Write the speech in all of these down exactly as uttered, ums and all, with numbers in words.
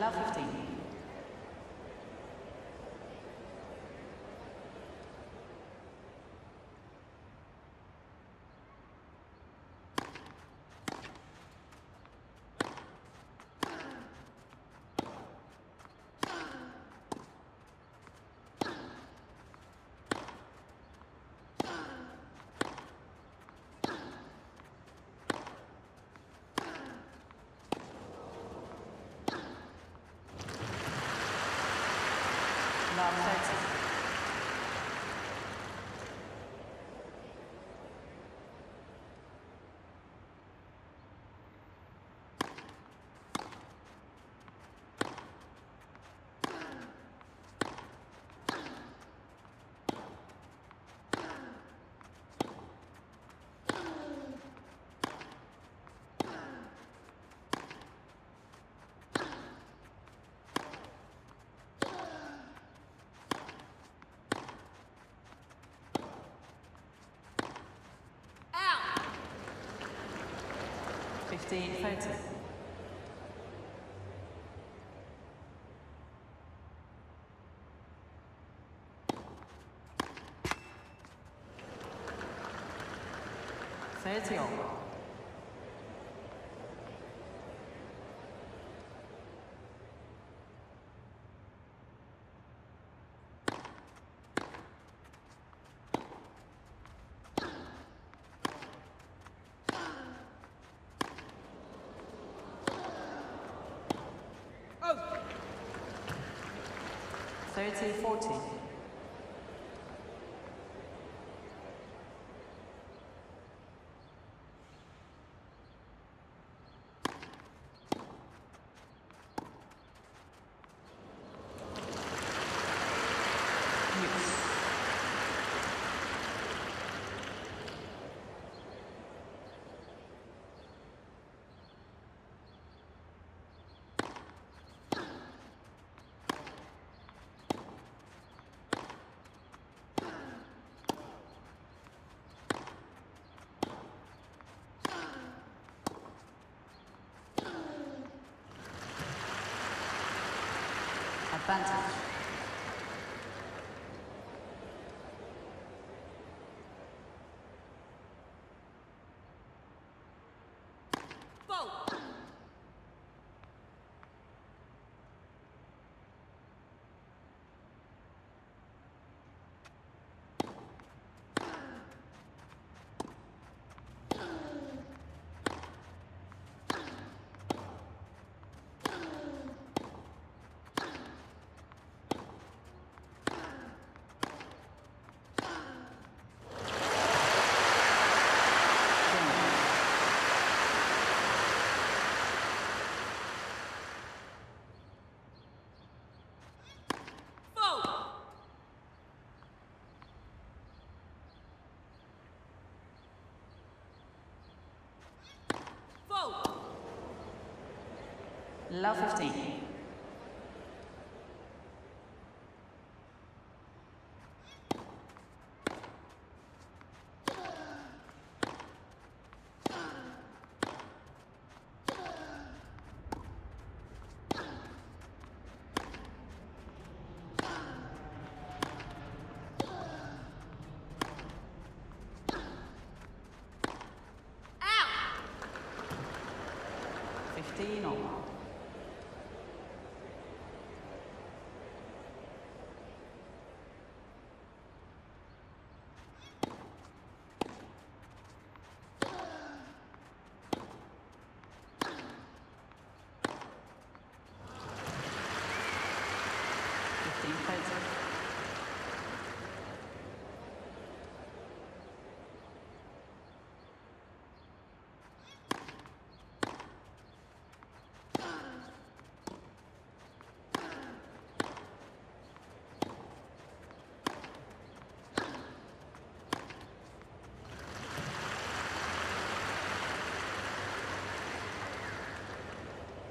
Love fifteen. fifteen, thirty. thirty over. thirty, forty. Advantage. Love fifteen. Out. fifteen over.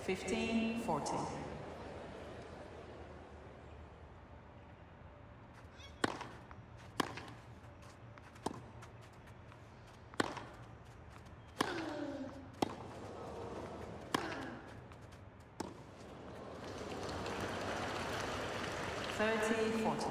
fifteen, forty. thirty forty.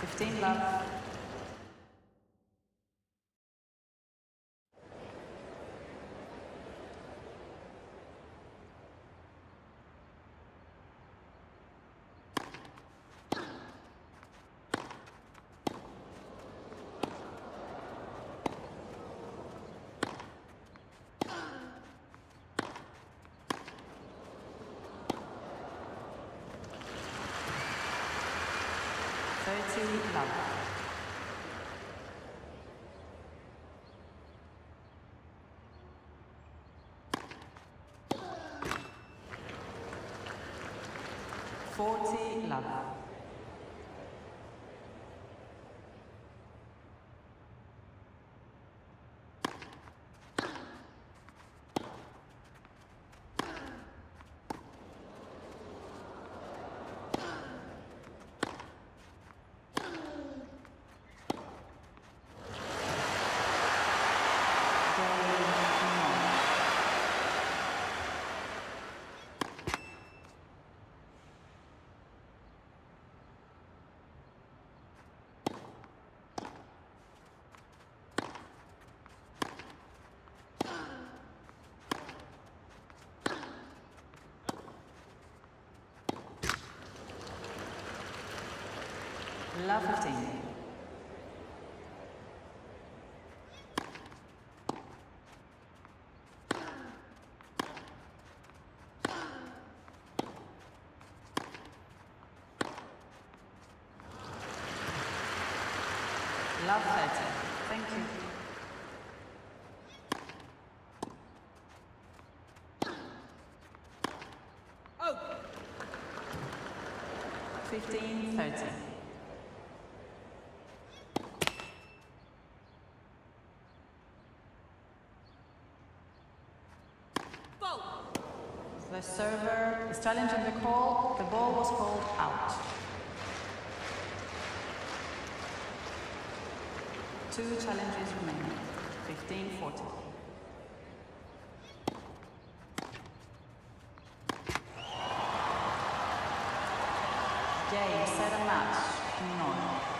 fifteen love. thirty love. forty love. Love fifteen. Love thirty. Thank you. Oh. fifteen thirty. The server is challenging the call. The ball was called out. Two challenges remaining. fifteen forty. Game, set, and match. No.